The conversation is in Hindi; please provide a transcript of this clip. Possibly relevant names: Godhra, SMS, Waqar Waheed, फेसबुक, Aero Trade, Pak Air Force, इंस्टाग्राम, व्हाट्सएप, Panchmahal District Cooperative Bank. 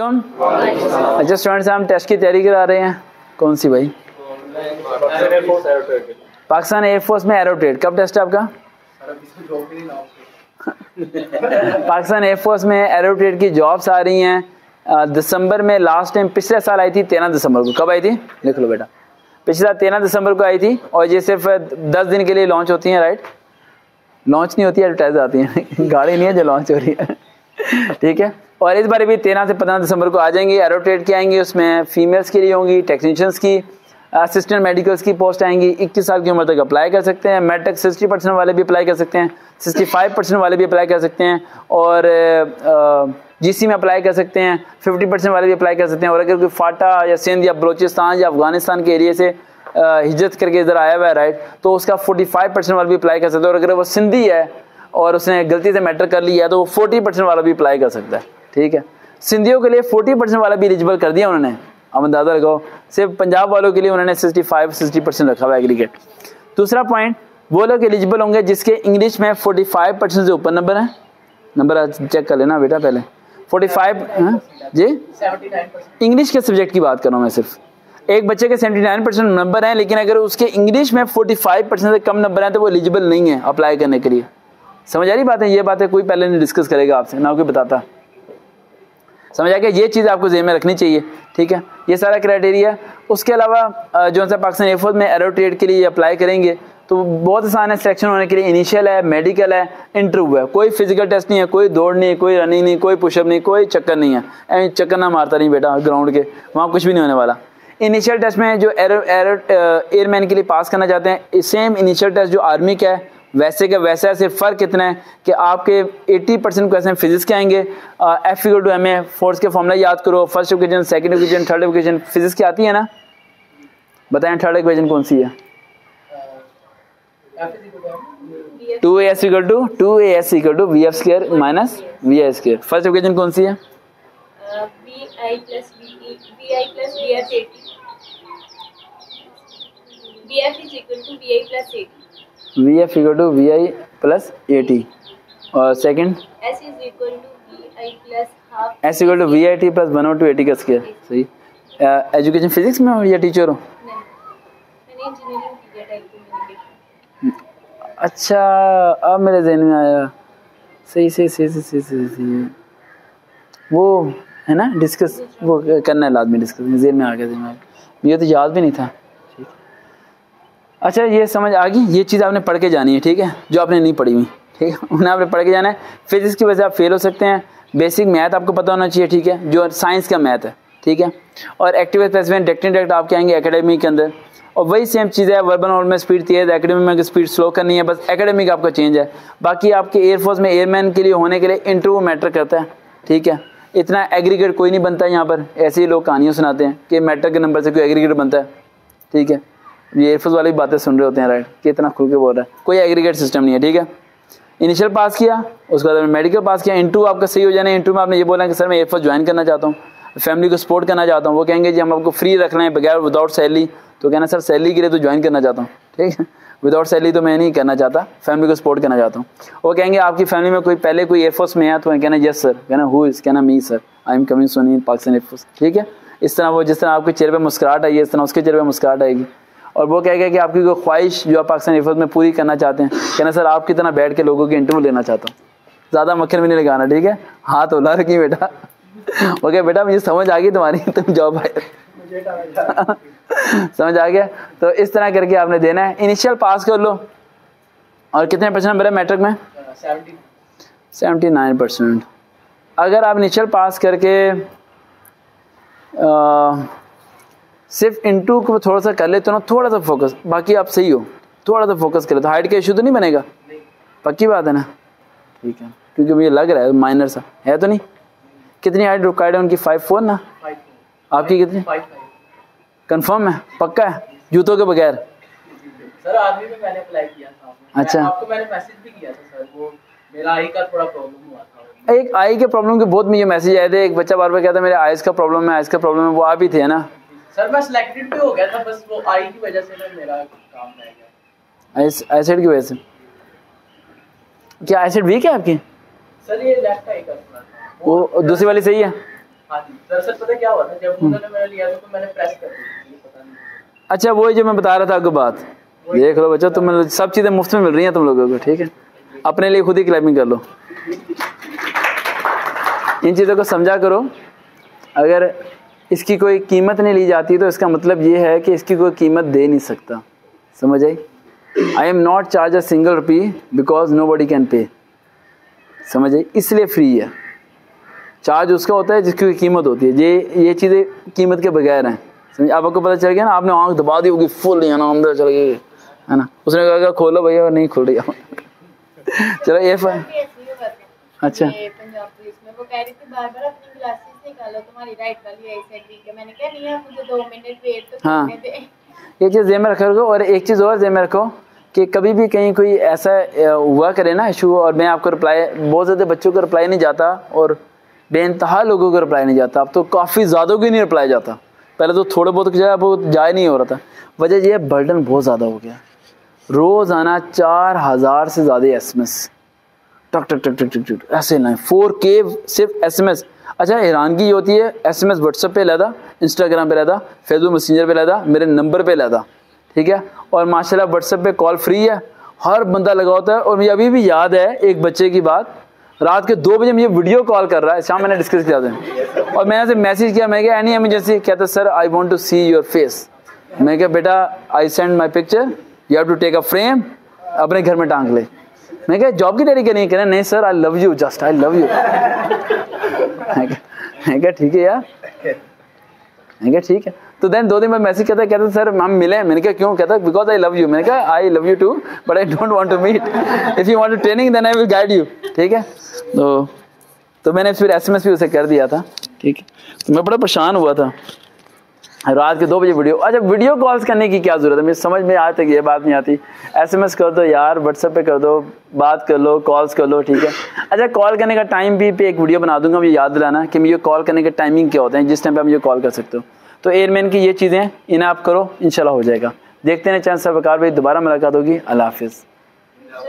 अच्छा स्टूडेंट्स, हम टेस्ट की तैयारी करा रहे हैं। कौन सी भाई? पाकिस्तान एयरफोर्स में एरो ट्रेड। कब टेस्ट है आपका? पाकिस्तान एयरफोर्स में एरो ट्रेड की जॉब्स आ रही हैं दिसंबर में। लास्ट टाइम पिछले साल आई थी 13 दिसंबर को। कब आई थी? लिख लो बेटा, पिछले साल 13 दिसंबर को आई थी। और ये सिर्फ 10 दिन के लिए लॉन्च होती हैं, राइट? लॉन्च नहीं होती है, एडवर्टाइज आती हैं। गाड़ी नहीं है जो लॉन्च हो रही है, ठीक है। और इस बार भी 13 से 15 दिसंबर को आ जाएंगी। एरो ट्रेड की आएंगी, उसमें फीमेल्स के लिए होंगी, टेक्नीशियंस की, असिस्टेंट मेडिकल्स की पोस्ट आएंगी। 21 साल की उम्र तक अप्लाई कर सकते हैं। मेडिक 60% वाले भी अप्लाई कर सकते हैं, 65% वाले भी अप्लाई कर सकते हैं, और जीसी में अप्लाई कर सकते हैं, 50% वाले भी अप्लाई कर सकते हैं। और अगर कोई फाटा या सिंध या बलूचिस्तान या अफगानिस्तान के एरिए से हिजरत करके इधर आया हुआ है, राइट, तो उसका 45% वाला भी अप्लाई कर सकता है। और अगर वो सिंधी है और उसने गलती से मैटर कर लिया है तो वो 40% वाला भी अप्लाई कर सकता है, ठीक है। सिंधियों के लिए 40% वाला भी एलिजिबल कर दिया उन्होंने। अब अंदाजा लगाओ, सिर्फ पंजाब वालों के लिए उन्होंने 65-60% रखा हुआ एग्रीगेट। दूसरा पॉइंट, वो लोग एलिजिबल होंगे जिसके इंग्लिश में 45% से ऊपर नंबर है। नंबर चेक कर लेना बेटा पहले। 45 जी, इंग्लिश के सब्जेक्ट की बात कर रहा हूँ मैं। सिर्फ एक बच्चे के 79% नंबर हैं, लेकिन अगर उसके इंग्लिश में 45% से कम नंबर हैं तो वो एलिजिबल नहीं है अप्लाई करने के लिए। समझ आ रही बात है? ये बात है, कोई पहले नहीं डिस्कस करेगा आपसे, ना कोई बताता। समझ आ गया? ये चीज़ आपको जेहन में रखनी चाहिए, ठीक है। ये सारा क्राइटेरिया। उसके अलावा जो सा पाकिस्तान एयरफोर्स में एरो ट्रेड के लिए अप्लाई करेंगे तो बहुत आसान है सिलेक्शन होने के लिए। इनिशियल है, मेडिकल है, इंटरव्यू है। कोई फिजिकल टेस्ट नहीं है, कोई दौड़ नहीं है, कोई रनिंग नहीं, कोई पुशअप नहीं, कोई चक्कर नहीं है। चक्कर ना मारता नहीं बेटा ग्राउंड के, वहाँ कुछ भी नहीं होने वाला। इनिशियल टेस्ट में जो एयरमैन के लिए पास करना चाहते हैं, सेम इनिशियल टेस्ट जो आर्मी का है वैसे का वैसा है। सिर्फ फ़र्क इतना है कि आपके 80% क्वेश्चन फिजिक्स के आएंगे। F=ma फोर्स के फॉर्मूला याद करो। First equation, second equation, third equation physics की आती है ना? बताएं थर्ड इक्वेशन कौन सी है? 2as = (2as = (vf)² - (vf)²। फर्स्ट इक्वेशन कौन सी है? VF = (vi + at) और सेकंड S = (vi + (1/2)at) सही। एजुकेशन फिजिक्स में हो या टीचर हो? मैंने इंजीनियरिंग किया था। अच्छा, अब मेरे जहन में आया। सही। वो है ना डिस्कस, वो करना है लाजमी, डिस्कस जहन में आ गया। ये तो याद भी नहीं था। अच्छा, ये समझ आ गई। ये चीज़ आपने पढ़ के जानी है, ठीक है। जो आपने नहीं पढ़ी हुई, ठीक है, उन्हें आपने पढ़ के जाना है। फिजिक्स की वजह से आप फेल हो सकते हैं। बेसिक मैथ आपको पता होना चाहिए, ठीक है, जो साइंस का मैथ है, ठीक है। और एक्टिव पैसिव डायरेक्ट आपके आएंगे एकेडमिक के अंदर। और वही सेम चीज़ है, वर्बन हॉल में स्पीड तेज, एकेडमिक में स्पीड स्लो करनी है, बस एकेडमिक आपका चेंज है। बाकी आपके एयरफोर्स में एयरमैन के लिए होने के लिए इंटरव्यू मैटर करता है, ठीक है। इतना एग्रीगेट कोई नहीं बनता यहाँ पर। ऐसे ही लोग कहानियाँ सुनाते हैं कि मैटर के नंबर से कोई एग्रीगेट बनता है, ठीक है। ये एयरफोर्स वाली बातें सुन रहे होते हैं, राइट, कि इतना खुल के बोल रहा है। कोई एग्रीगेट सिस्टम नहीं है, ठीक है। इनिशियल पास किया, उसके बाद मेडिकल पास किया, इंटरव्यू आपका सही हो जाना है। इंटरव्यू में आपने ये बोला कि सर मैं एयरफोर्स ज्वाइन करना चाहता हूँ, फैमिली को सपोर्ट करना चाहता हूँ। वो कहेंगे जी हम आपको फ्री रख रहे हैं बगैर विदाउट सैलरी। तो कहना सर सैलरी के लिए तो ज्वाइन करना चाहता हूँ, ठीक है, विदाउट सैलरी तो मैं नहीं करना चाहता, फैमिली को सपोर्ट करना चाहता हूँ। वो कहेंगे आपकी फैमिली में कोई पहले कोई एयरफोर्स में है? तो कहना यस सर। कहना हु इज? कहना me sir, I am coming सोनी पाकिस्तान एयरफोर्स, ठीक है। इस तरह वो, जिस तरह आपके चेहरे पर मुस्कुराहट आई है, इस तरह उसके चेहरे पर मुस्कुराहट आएगी। और वो कहेगा कि आपकी कोई ख्वाहिश जो आप पाकिस्तान एयरफोर्स में पूरी करना चाहते हैं, कहना सर आपकी तरह बैठ के लोगों के इंटरव्यू लेना चाहता हूँ। ज़्यादा मक्खन भी नहीं लगाना, ठीक है। हाथ उला रखी बेटा। ओके बेटा, मुझे समझ आ गई तुम्हारी, तुम जॉब आए। समझ आ गया? तो इस तरह करके आपने देना है। इनिशियल पास कर लो। और कितने परसेंट मेरा मैट्रिक में? 79%। अगर आप इनिशियल पास करके सिर्फ इंटू को थोड़ा सा कर लेते हो ना, थोड़ा सा फोकस, बाकी आप सही हो, थोड़ा सा फोकस कर लेते हो, हाइट का इशू तो नहीं बनेगा? पक्की बात है ना, ठीक है। क्योंकि मुझे लग रहा है माइनर सा है तो नहीं। कितनी हाइट रिक्वायर्ड है उनकी? 5'4" ना? आपकी कितनी? कंफर्म है, पक्का है, जूतों के बगैर? सर आर्मी में मैंने अप्लाई किया था। अच्छा, आपको मैंने मैसेज भी किया था सर, वो मेरा आई का थोड़ा प्रॉब्लम हुआ था। एक आई के प्रॉब्लम के बहुत मुझे मैसेज आए थे। एक बच्चा बार बार कहता मेरे आइज़ का प्रॉब्लम है, आइज़ का प्रॉब्लम है। वो आप ही थे ना सर? मैं सिलेक्टेड भी हो गया था, बस वो आई की वजह से मेरा काम रह गया। आई साइड की वजह से? क्या आई साइड वीक है आपकी? सर ये लेफ्ट आई का। वो दूसरी वाली सही है? हाँ जी दरअसल पता क्या हुआ था, जब उन्होंने मेरा लिया तो मैंने प्रेस कर दी, पता नहीं। अच्छा वही जो मैं बता रहा था आपको बात, देख लो बच्चों तुम सब चीज़ें मुफ्त में मिल रही हैं तुम लोगों को, ठीक है, अपने लिए खुद ही क्लेमिंग कर लो। इन चीज़ों को समझा करो, अगर इसकी कोई कीमत नहीं ली जाती तो इसका मतलब ये है कि इसकी कोई कीमत दे नहीं सकता, समझ आई। I am not charge a single rupee because nobody can pay, समझ आई, इसलिए फ्री है। चार्ज उसका होता है जिसकी कीमत होती है, ये चीज़ें कीमत के बगैर हैं, समझ। आपको पता चल गया ना, आपने आँख दबा दी होगी फुल, है ना, अंदर चल गई है ना, उसने कहा खोलो भैया, नहीं खोल रही चलो ये फाइन। अच्छा हाँ, ये चीज़ जेब में रखो। और एक चीज़ और जेब में रखो कि कभी भी कहीं कोई ऐसा हुआ करे ना इशू, और मैं आपको रिप्लाई, बहुत ज़्यादा बच्चों को रिप्लाई नहीं जाता और बेइंतहा लोगों को रिप्लाई नहीं जाता, अब तो काफ़ी ज़्यादा को ही नहीं रिप्लाई जाता, पहले तो थोड़ा बहुत जाए, अब जाए नहीं हो रहा था। वजह यह बर्डन बहुत ज़्यादा हो गया, रोज़ाना 4000 से ज़्यादा SMS टक टक टक टक टक ऐसे ना, 4K सिर्फ SMS। अच्छा हैरानगी होती है, SMS व्हाट्सएप पे लदा, इंस्टाग्राम पे लदा, फेसबुक मैसेंजर पे लदा, मेरे नंबर पे लदा, ठीक है, और माशाल्लाह व्हाट्सएप पे कॉल फ्री है, हर बंदा लगा होता है। और मुझे अभी भी याद है एक बच्चे की बात, रात के 2 बजे मुझे वीडियो कॉल कर रहा है, शाम मैंने डिस्कस किया था, और मैंने मैसेज किया, मैं एनी एमरजेंसी, कहता sir I want to see your face, मैं क्या बेटा I send my picture, you have to take a frame, अपने घर में टांग ले। मैं क्या जॉब की तैयारी करनी, कहना नहीं sir I love you, just I love you. मैं क्या ठीक है यार, मैं क्या ठीक है। तो देन 2 दिन बाद मैसेज करता है, कहता सर हम मिले, मैंने कहा क्यों, कहता बिकॉज आई लव यू, मैंने कहा I love you too but I don't want to meet, if you want to training then I will guide you, ठीक है। तो मैंने फिर SMS भी उसे कर दिया था, ठीक है, तो मैं बड़ा परेशान हुआ था, रात के 2 बजे वीडियो। अच्छा वीडियो कॉल्स करने की क्या ज़रूरत है, मुझे समझ में आज तक ये बात नहीं आती। SMS कर दो यार, व्हाट्सएप पे कर दो, बात कर लो, कॉल्स कर लो, ठीक है। अच्छा कॉल करने का टाइम भी पे एक वीडियो बना दूंगा, मुझे याद दिलाना कि मुझे कॉल करने का टाइमिंग क्या होता है, जिस टाइम पे आप मुझे कॉल कर सकते हो। तो एयरमैन की ये चीज़ें इन्हें आप करो, इंशाल्लाह हो जाएगा। देखते हैं चांस, वकार भाई दोबारा मुलाकात होगी, अल्लाह हाफिज़।